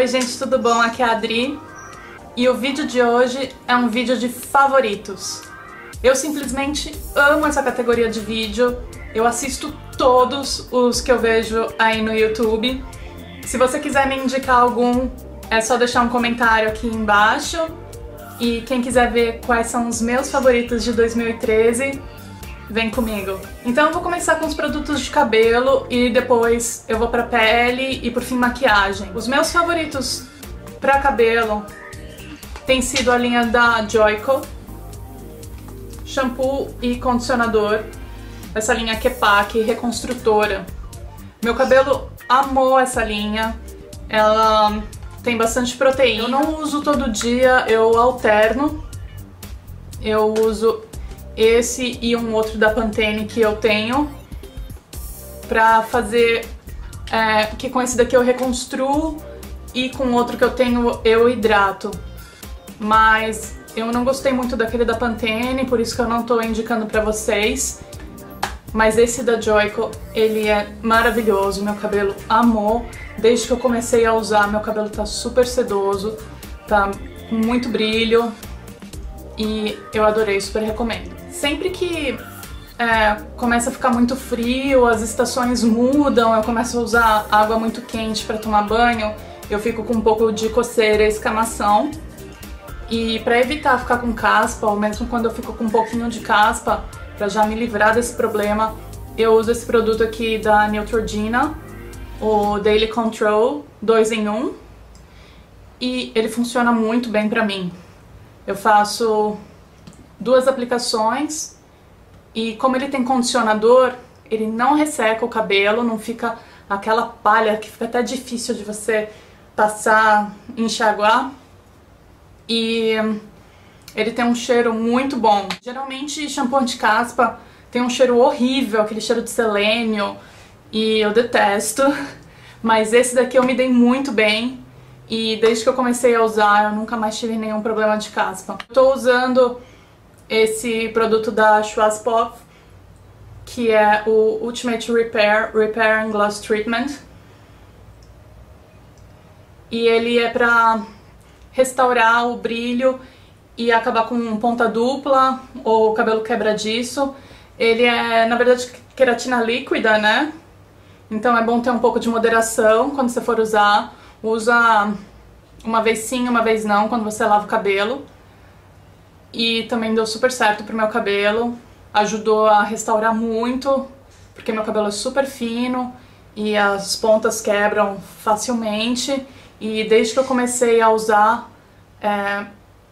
Oi gente, tudo bom? Aqui é a Adri e o vídeo de hoje é um vídeo de favoritos. Eu simplesmente amo essa categoria de vídeo, eu assisto todos os que eu vejo aí no YouTube. Se você quiser me indicar algum, é só deixar um comentário aqui embaixo. E quem quiser ver quais são os meus favoritos de 2013, vem comigo. Então eu vou começar com os produtos de cabelo e depois eu vou pra pele e por fim maquiagem. Os meus favoritos pra cabelo tem sido a linha da Joico, shampoo e condicionador, essa linha Kepak, reconstrutora. Meu cabelo amou essa linha, ela tem bastante proteína. Eu não uso todo dia, eu alterno, eu uso esse e um outro da Pantene que eu tenho pra fazer, que com esse daqui eu reconstruo e com outro que eu tenho eu hidrato. Mas eu não gostei muito daquele da Pantene, por isso que eu não tô indicando pra vocês. Mas esse da Joico, ele é maravilhoso, meu cabelo amou. Desde que eu comecei a usar, meu cabelo tá super sedoso, tá com muito brilho e eu adorei, super recomendo. Sempre que começa a ficar muito frio, as estações mudam, eu começo a usar água muito quente pra tomar banho, eu fico com um pouco de coceira e escamação. E pra evitar ficar com caspa, ou mesmo quando eu fico com um pouquinho de caspa, pra já me livrar desse problema, eu uso esse produto aqui da Neutrogena, o Daily Control 2 em 1, e ele funciona muito bem pra mim. Eu faço duas aplicações e como ele tem condicionador, ele não resseca o cabelo, não fica aquela palha que fica até difícil de você passar, enxaguar, e ele tem um cheiro muito bom. Geralmente shampoo anti-caspa tem um cheiro horrível, aquele cheiro de selênio, e eu detesto. Mas esse daqui eu me dei muito bem e desde que eu comecei a usar eu nunca mais tive nenhum problema de caspa. Eu tô usando esse produto da Schwarzkopf, que é o Ultimate Repair and Gloss Treatment. E ele é pra restaurar o brilho e acabar com ponta dupla ou cabelo quebradiço. Ele é, na verdade, queratina líquida, né? Então é bom ter um pouco de moderação quando você for usar. Usa uma vez sim, uma vez não, quando você lava o cabelo. E também deu super certo pro meu cabelo. Ajudou a restaurar muito, porque meu cabelo é super fino e as pontas quebram facilmente. E desde que eu comecei a usar,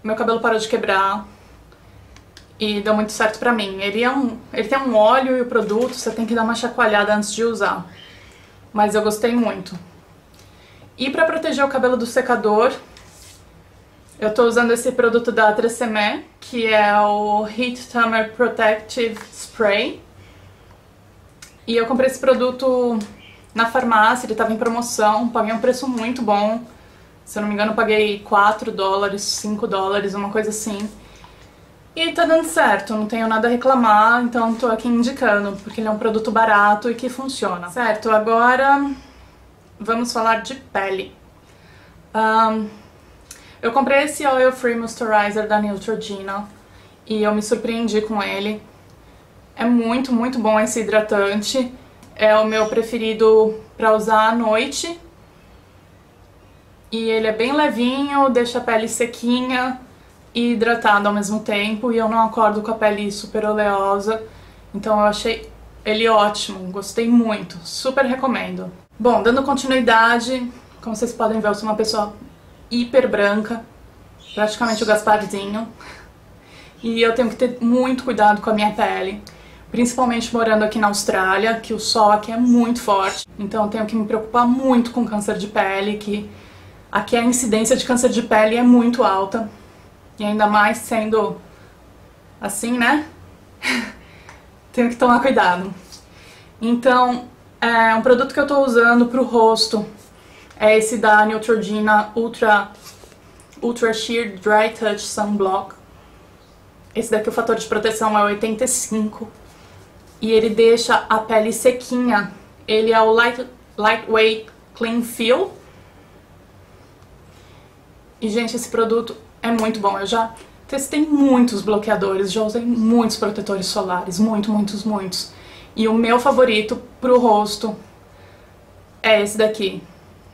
meu cabelo parou de quebrar e deu muito certo pra mim. Ele tem um óleo e o produto, você tem que dar uma chacoalhada antes de usar. Mas eu gostei muito. E pra proteger o cabelo do secador, eu tô usando esse produto da Tresemmé, que é o Heat Tamer Protective Spray. E eu comprei esse produto na farmácia, ele tava em promoção, paguei um preço muito bom. Se eu não me engano, eu paguei 4 dólares, 5 dólares, uma coisa assim. E tá dando certo, não tenho nada a reclamar, então tô aqui indicando, porque ele é um produto barato e que funciona. Certo, agora vamos falar de pele. Eu comprei esse Oil Free Moisturizer da Neutrogena e eu me surpreendi com ele. É muito, muito bom esse hidratante. É o meu preferido pra usar à noite. E ele é bem levinho, deixa a pele sequinha e hidratada ao mesmo tempo. E eu não acordo com a pele super oleosa, então eu achei ele ótimo, gostei muito, super recomendo. Bom, dando continuidade, como vocês podem ver, eu sou uma pessoa hiper branca, praticamente o Gasparzinho. E eu tenho que ter muito cuidado com a minha pele, principalmente morando aqui na Austrália, que o sol aqui é muito forte. Então eu tenho que me preocupar muito com câncer de pele, que aqui a incidência de câncer de pele é muito alta, e ainda mais sendo assim, né? Tenho que tomar cuidado. Então, um produto que eu tô usando pro rosto é esse da Neutrogena Ultra Sheer Dry Touch Sunblock. Esse daqui o fator de proteção é 85 e ele deixa a pele sequinha. Ele é o Lightweight Clean Feel. E, gente, esse produto é muito bom. Eu já testei muitos bloqueadores, já usei muitos protetores solares, muitos. E o meu favorito pro rosto é esse daqui,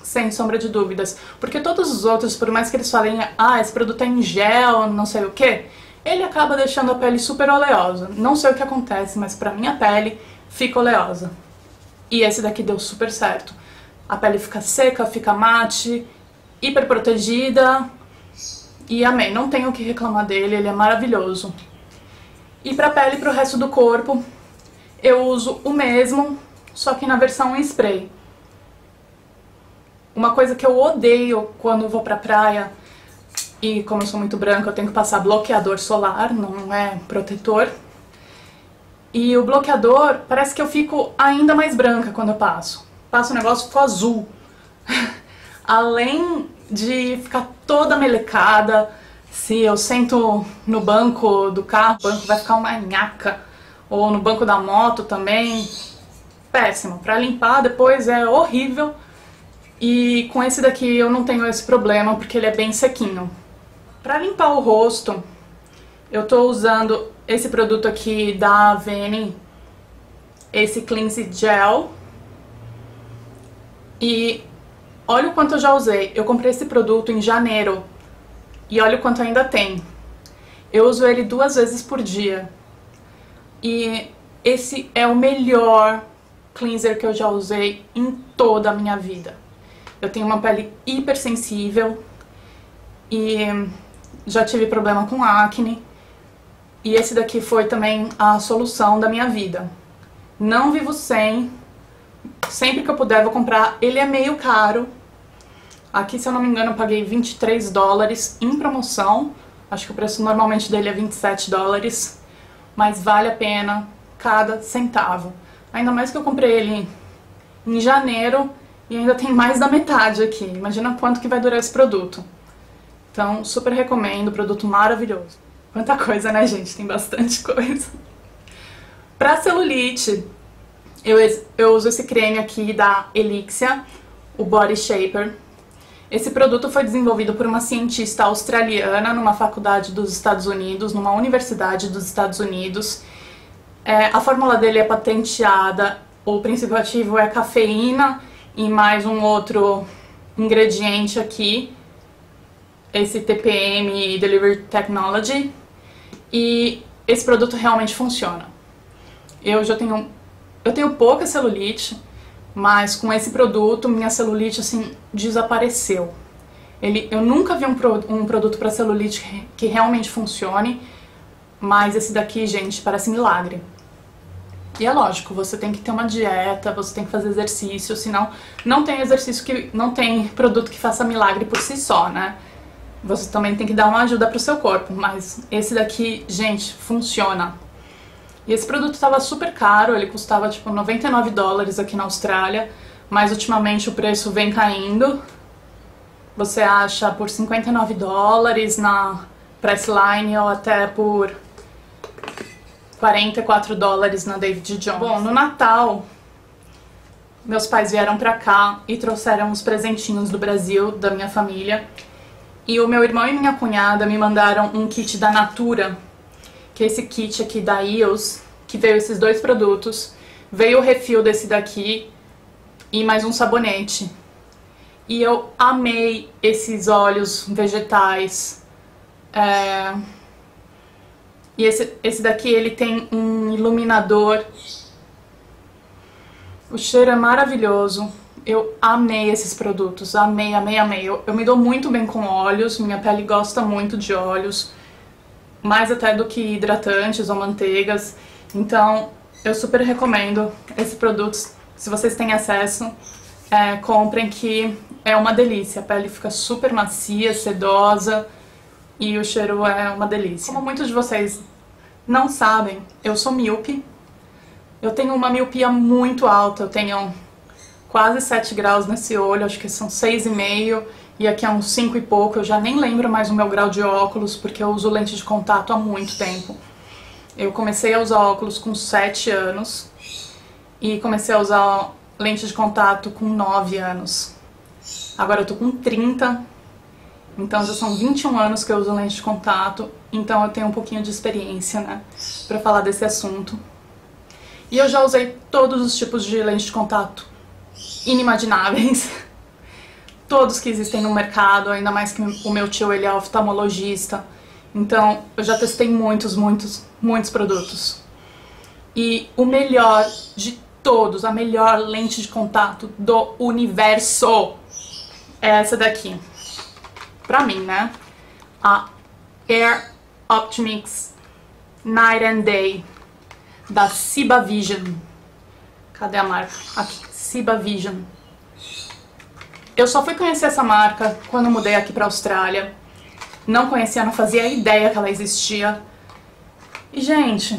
sem sombra de dúvidas. Porque todos os outros, por mais que eles falem, ah, esse produto é em gel, não sei o que, ele acaba deixando a pele super oleosa. Não sei o que acontece, mas pra minha pele fica oleosa. E esse daqui deu super certo. A pele fica seca, fica mate, hiper protegida. E amei, não tenho o que reclamar dele, ele é maravilhoso. E pra pele e pro resto do corpo, eu uso o mesmo, só que na versão em spray. Uma coisa que eu odeio quando eu vou pra praia, e como eu sou muito branca, eu tenho que passar bloqueador solar, não é protetor. E o bloqueador, parece que eu fico ainda mais branca quando eu passo. Passo o negócio, fico azul. Além de ficar toda melecada, se eu sento no banco do carro, o banco vai ficar uma nhaca. Ou no banco da moto também. Péssimo. Pra limpar depois é horrível. E com esse daqui eu não tenho esse problema, porque ele é bem sequinho. Pra limpar o rosto, eu tô usando esse produto aqui da Avene, esse Cleanse Gel. E olha o quanto eu já usei. Eu comprei esse produto em janeiro. E olha o quanto ainda tem. Eu uso ele 2 vezes por dia. E esse é o melhor cleanser que eu já usei em toda a minha vida. Eu tenho uma pele hipersensível e já tive problema com acne. E esse daqui foi também a solução da minha vida. Não vivo sem. Sempre que eu puder vou comprar. Ele é meio caro. Aqui, se eu não me engano, eu paguei $23 em promoção. Acho que o preço normalmente dele é $27. Mas vale a pena cada centavo. Ainda mais que eu comprei ele em janeiro e ainda tem mais da metade aqui. Imagina quanto que vai durar esse produto. Então, super recomendo, produto maravilhoso. Quanta coisa, né, gente? Tem bastante coisa. Pra celulite, eu uso esse creme aqui da Elixia, o Body Shaper. Esse produto foi desenvolvido por uma cientista australiana numa faculdade dos Estados Unidos, numa universidade dos Estados Unidos. A fórmula dele é patenteada, o princípio ativo é cafeína e mais um outro ingrediente aqui, esse TPM Delivery Technology, e esse produto realmente funciona. Eu tenho pouca celulite, mas com esse produto minha celulite assim desapareceu. Eu nunca vi um produto para celulite que realmente funcione, mas esse daqui, gente, parece milagre. E é lógico, você tem que ter uma dieta, você tem que fazer exercício, senão não tem produto que faça milagre por si só, né? Você também tem que dar uma ajuda pro seu corpo, mas esse daqui, gente, funciona. E esse produto estava super caro, ele custava tipo $99 aqui na Austrália, mas ultimamente o preço vem caindo. Você acha por $59 na Priceline ou até por $44 na David Jones. Bom, no Natal, meus pais vieram pra cá e trouxeram uns presentinhos do Brasil, da minha família. E o meu irmão e minha cunhada me mandaram um kit da Natura, que é esse kit aqui da Eos, que veio esses 2 produtos, veio o refil desse daqui e mais um sabonete. E eu amei esses óleos vegetais. E esse daqui, ele tem um iluminador. O cheiro é maravilhoso. Eu amei esses produtos, amei. Eu me dou muito bem com óleos, minha pele gosta muito de óleos, mais até do que hidratantes ou manteigas. Então, eu super recomendo esses produtos. Se vocês têm acesso, comprem, que é uma delícia. A pele fica super macia, sedosa, e o cheiro é uma delícia. Como muitos de vocês não sabem, eu sou míope. Eu tenho uma miopia muito alta. Eu tenho quase 7 graus nesse olho, acho que são 6,5. E aqui é uns 5 e pouco, eu já nem lembro mais o meu grau de óculos, porque eu uso lente de contato há muito tempo. Eu comecei a usar óculos com 7 anos e comecei a usar lente de contato com 9 anos. Agora eu tô com 30 Então já são 21 anos que eu uso lente de contato, então eu tenho um pouquinho de experiência, né, pra falar desse assunto. E eu já usei todos os tipos de lente de contato inimagináveis, todos que existem no mercado, ainda mais que o meu tio ele é oftalmologista, então eu já testei muitos produtos. E o melhor de todos, a melhor lente de contato do universo é essa daqui. Pra mim, né? A Air Optimix Night and Day da Ciba Vision. Cadê a marca? Aqui, Ciba Vision. Eu só fui conhecer essa marca quando eu mudei aqui pra Austrália. Não conhecia, não fazia ideia que ela existia. E, gente,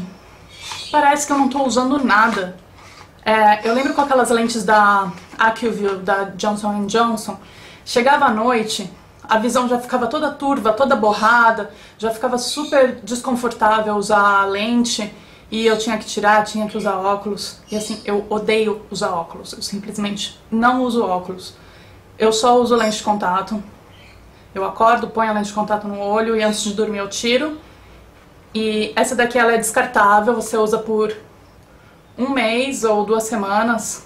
parece que eu não tô usando nada. Eu lembro com aquelas lentes da Acuvue, da Johnson Johnson. Chegava à noite, a visão já ficava toda turva, toda borrada, já ficava super desconfortável usar a lente e eu tinha que tirar, tinha que usar óculos. E assim, eu odeio usar óculos, eu simplesmente não uso óculos. Eu só uso lente de contato. Eu acordo, ponho a lente de contato no olho e antes de dormir eu tiro. E essa daqui ela é descartável, você usa por um mês ou 2 semanas.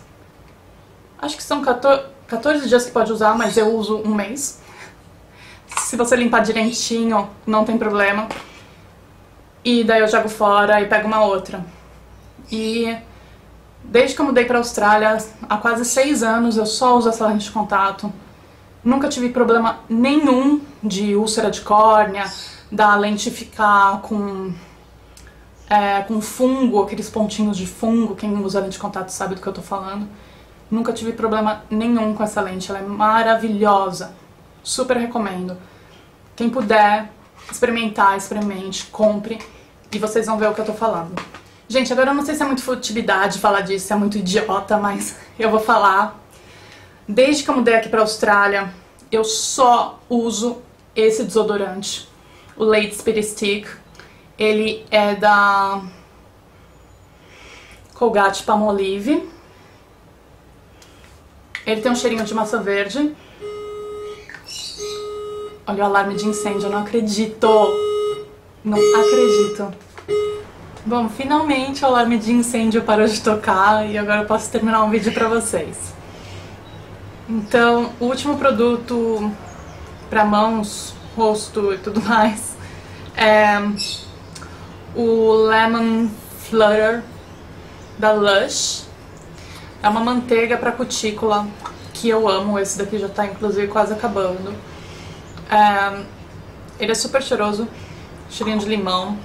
Acho que são 14 dias que pode usar, mas eu uso um mês. Se você limpar direitinho, não tem problema. E daí eu jogo fora e pego uma outra. E desde que eu mudei pra Austrália, há quase 6 anos, eu só uso essa lente de contato. Nunca tive problema nenhum de úlcera de córnea, da lente ficar com fungo, aqueles pontinhos de fungo. Quem usa lente de contato sabe do que eu tô falando. Nunca tive problema nenhum com essa lente, ela é maravilhosa. Super recomendo. Quem puder experimentar, experimente, compre e vocês vão ver o que eu tô falando. Gente, agora eu não sei se é muito futilidade falar disso, é muito idiota, mas eu vou falar. Desde que eu mudei aqui pra Austrália, eu só uso esse desodorante, o Lady Speed Stick. Ele é da Colgate Palmolive. Ele tem um cheirinho de maçã verde. Olha o alarme de incêndio, eu não acredito! Não acredito! Bom, finalmente o alarme de incêndio parou de tocar e agora eu posso terminar um vídeo pra vocês. Então, o último produto pra mãos, rosto e tudo mais é o Lemon Flutter da Lush. É uma manteiga pra cutícula que eu amo, esse daqui já tá inclusive quase acabando. Ele é super cheiroso, cheirinho de limão,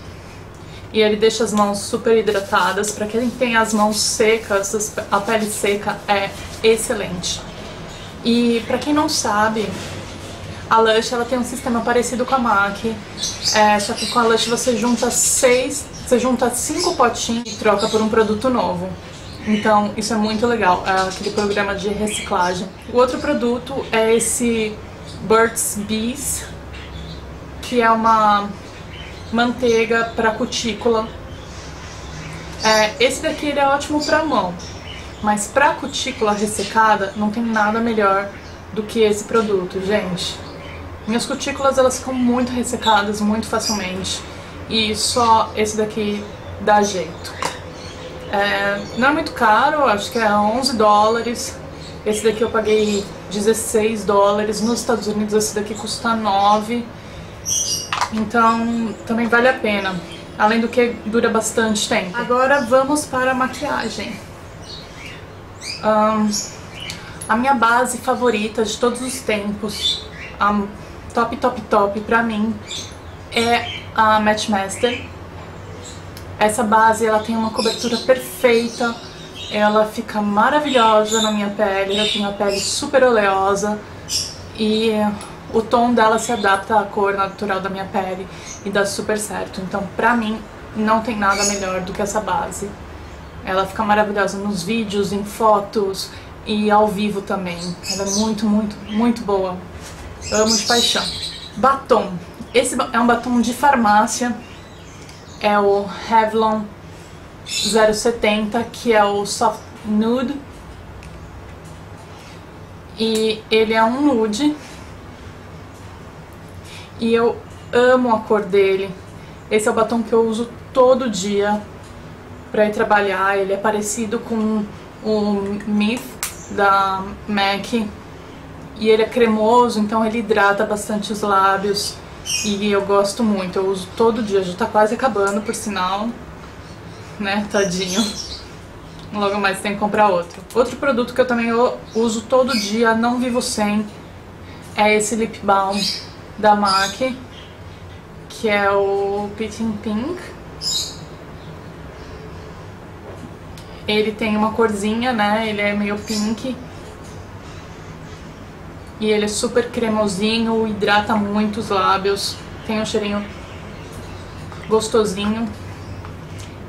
e ele deixa as mãos super hidratadas. Pra quem tem as mãos secas, a pele seca, é excelente. E pra quem não sabe, a Lush ela tem um sistema parecido com a MAC, só que com a Lush você junta 5 potinhos e troca por um produto novo. Então isso é muito legal, é aquele programa de reciclagem. O outro produto é esse Burt's Bees, que é uma manteiga para cutícula. Esse daqui ele é ótimo para mão, mas para cutícula ressecada não tem nada melhor do que esse produto, gente. Minhas cutículas elas ficam muito ressecadas, muito facilmente, e só esse daqui dá jeito. Não é muito caro, acho que é 11 dólares. Esse daqui eu paguei 16 dólares, nos Estados Unidos esse daqui custa 9, então também vale a pena, além do que dura bastante tempo. Agora vamos para a maquiagem. A minha base favorita de todos os tempos, a top pra mim, é a Matchmaster. Essa base ela tem uma cobertura perfeita. Ela fica maravilhosa na minha pele, eu tenho a pele super oleosa e o tom dela se adapta à cor natural da minha pele e dá super certo. Então pra mim não tem nada melhor do que essa base. Ela fica maravilhosa nos vídeos, em fotos e ao vivo também. Ela é muito boa. Eu amo de paixão. Batom. Esse é um batom de farmácia, é o Revlon 070, que é o Soft Nude, e ele é um nude e eu amo a cor dele. Esse é o batom que eu uso todo dia pra ir trabalhar. Ele é parecido com o Myth da MAC e ele é cremoso, então ele hidrata bastante os lábios e eu gosto muito, eu uso todo dia. Já tá quase acabando, por sinal, né, tadinho. Logo mais tem que comprar outro. Outro produto que eu também uso todo dia, não vivo sem, é esse lip balm da MAC, que é o Peach in Pink. Ele tem uma corzinha, né, ele é meio pink. E ele é super cremosinho, hidrata muito os lábios, tem um cheirinho gostosinho.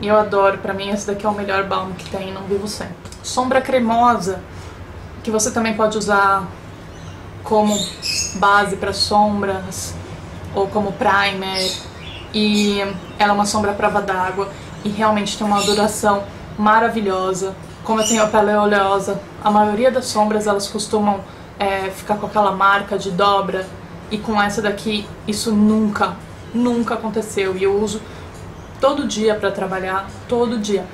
E eu adoro, pra mim esse daqui é o melhor balm que tem, não vivo sem. Sombra cremosa, que você também pode usar como base para sombras ou como primer, e ela é uma sombra à prova d'água e realmente tem uma duração maravilhosa. Como eu tenho a pele oleosa, a maioria das sombras elas costumam ficar com aquela marca de dobra, e com essa daqui isso nunca aconteceu, e eu uso todo dia pra trabalhar, todo dia.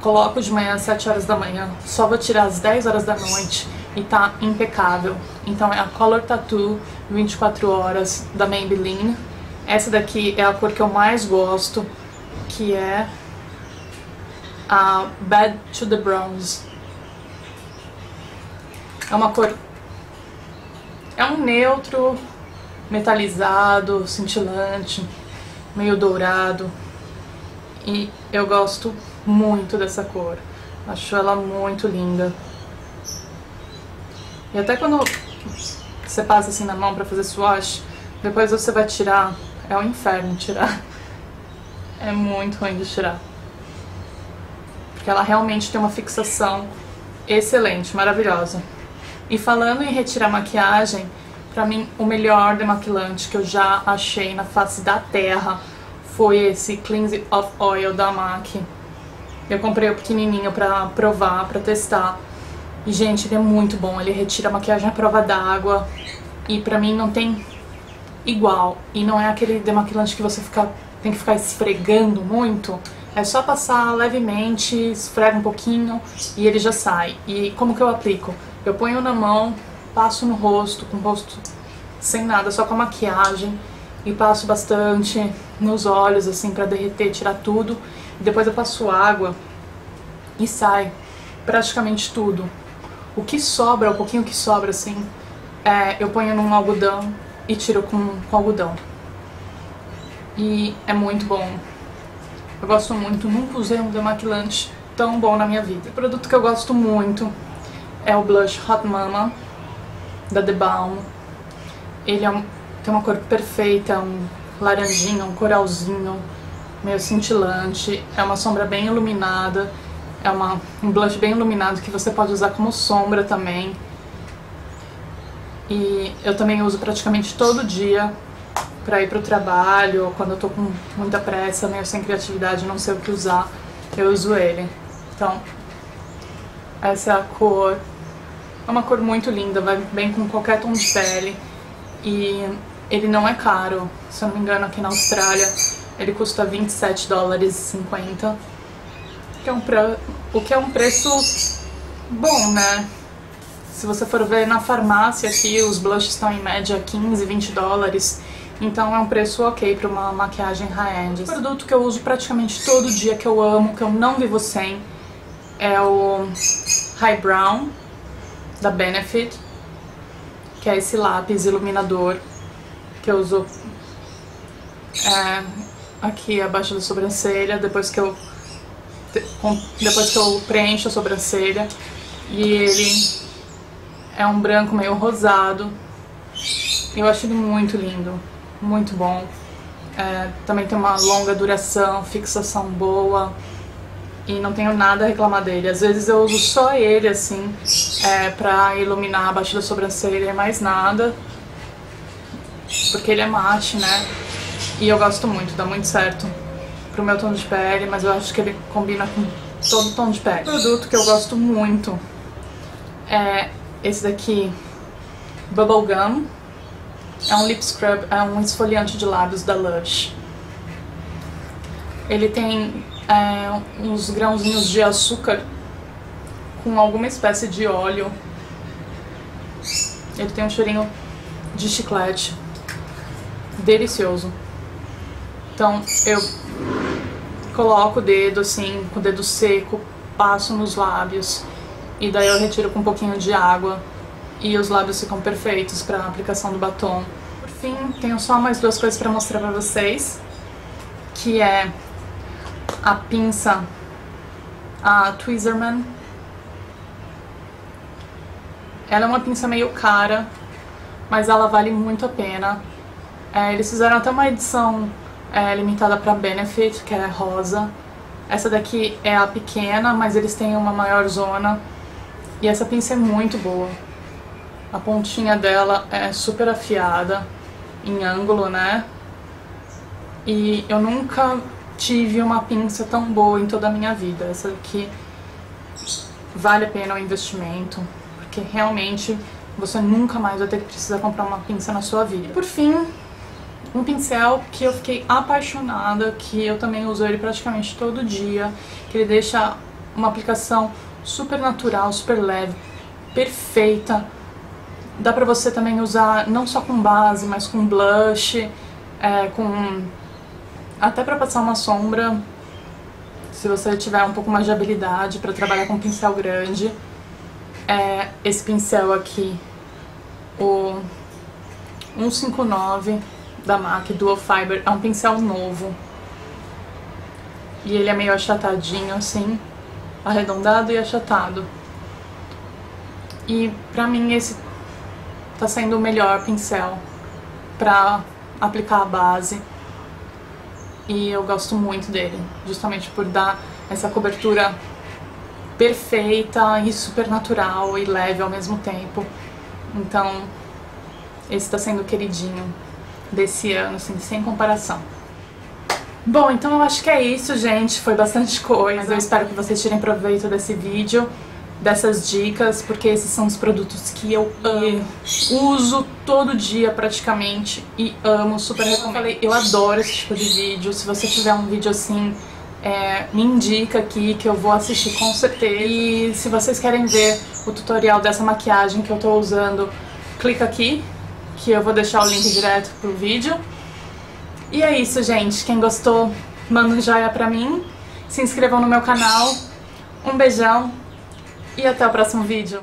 Coloco de manhã às 7 horas da manhã, só vou tirar às 10 horas da noite e tá impecável. Então é a Color Tattoo 24 Horas da Maybelline. Essa daqui é a cor que eu mais gosto, que é a Bad to the Bronze. É uma cor... é um neutro, metalizado, cintilante, meio dourado. E eu gosto muito dessa cor, acho ela muito linda. E até quando você passa assim na mão pra fazer swatch, depois você vai tirar, é um inferno tirar. É muito ruim de tirar. Porque ela realmente tem uma fixação excelente, maravilhosa. E falando em retirar maquiagem, pra mim o melhor demaquilante que eu já achei na face da terra foi esse Cleanse of Oil da MAC. Eu comprei o pequenininho pra provar, pra testar. E, gente, ele é muito bom. Ele retira a maquiagem à prova d'água. E pra mim não tem igual. E não é aquele demaquilante que você tem que ficar esfregando muito. É só passar levemente, esfrega um pouquinho e ele já sai. E como que eu aplico? Eu ponho na mão, passo no rosto, com o rosto sem nada, só com a maquiagem. E passo bastante nos olhos, assim, pra derreter, tirar tudo. Depois eu passo água e sai praticamente tudo. O que sobra, o pouquinho que sobra, assim, eu ponho num algodão e tiro com algodão. E é muito bom. Eu gosto muito, nunca usei um demaquilante tão bom na minha vida. O produto que eu gosto muito é o blush Hot Mama, da The Balm. Ele é tem uma cor perfeita, um laranjinho, um coralzinho, meio cintilante. É uma sombra bem iluminada, é um blush bem iluminado que você pode usar como sombra também. E eu também uso praticamente todo dia pra ir pro trabalho, ou quando eu tô com muita pressa, meio sem criatividade, não sei o que usar, eu uso ele. Então, essa é a cor. É uma cor muito linda, vai bem com qualquer tom de pele. E ele não é caro, se eu não me engano aqui na Austrália ele custa $27,50, o que é um preço bom, né? Se você for ver na farmácia aqui, os blushes estão em média 15, 20 dólares, então é um preço ok para uma maquiagem high-end. O produto que eu uso praticamente todo dia, que eu amo, que eu não vivo sem, é o High Brown da Benefit, que é esse lápis iluminador que eu uso aqui abaixo da sobrancelha, depois que eu preencho a sobrancelha. E ele é um branco meio rosado, eu acho ele muito lindo, muito bom. Também tem uma longa duração, fixação boa, e não tenho nada a reclamar dele. Às vezes eu uso só ele, assim, pra iluminar abaixo da sobrancelha e mais nada. Porque ele é matte, né? E eu gosto muito, dá muito certo pro meu tom de pele, mas eu acho que ele combina com todo o tom de pele. Um produto que eu gosto muito é esse daqui, Bubble Gum, É um lip scrub, é um esfoliante de lábios da Lush. Ele tem uns grãozinhos de açúcar com alguma espécie de óleo. Ele tem um cheirinho de chiclete delicioso. Então eu coloco o dedo assim, com o dedo seco, passo nos lábios e daí eu retiro com um pouquinho de água e os lábios ficam perfeitos para a aplicação do batom. Por fim, tenho só mais duas coisas para mostrar para vocês, que é a pinça, a Tweezerman. Ela é uma pinça meio cara, mas ela vale muito a pena. Eles fizeram até uma edição limitada para Benefit, que é rosa. Essa daqui é a pequena, mas eles têm uma maior zona. E essa pinça é muito boa. A pontinha dela é super afiada, em ângulo, né? E eu nunca tive uma pinça tão boa em toda a minha vida. Essa aqui vale a pena o investimento, porque realmente você nunca mais vai ter que precisar comprar uma pinça na sua vida. Por fim, um pincel que eu fiquei apaixonada, que eu também uso ele praticamente todo dia, que ele deixa uma aplicação super natural, super leve, perfeita. Dá pra você também usar não só com base, mas com blush, até pra passar uma sombra, se você tiver um pouco mais de habilidade pra trabalhar com um pincel grande. Esse pincel aqui, o 159 da MAC Dual Fiber, é um pincel novo. E ele é meio achatadinho assim, arredondado e achatado. E pra mim esse tá sendo o melhor pincel pra aplicar a base. E eu gosto muito dele, justamente por dar essa cobertura perfeita e super natural e leve ao mesmo tempo. Então, esse tá sendo o queridinho desse ano, assim, sem comparação. Bom, então eu acho que é isso, gente. Foi bastante coisa. Mas eu espero que vocês tirem proveito desse vídeo, dessas dicas, porque esses são os produtos que eu amo, uso todo dia praticamente e amo, super recomendo. Falei, eu adoro esse tipo de vídeo. Se você tiver um vídeo assim, me indica aqui que eu vou assistir com certeza. E se vocês querem ver o tutorial dessa maquiagem que eu tô usando, clica aqui que eu vou deixar o link direto pro vídeo. E é isso, gente. Quem gostou, manda um joinha pra mim, se inscrevam no meu canal. Um beijão e até o próximo vídeo.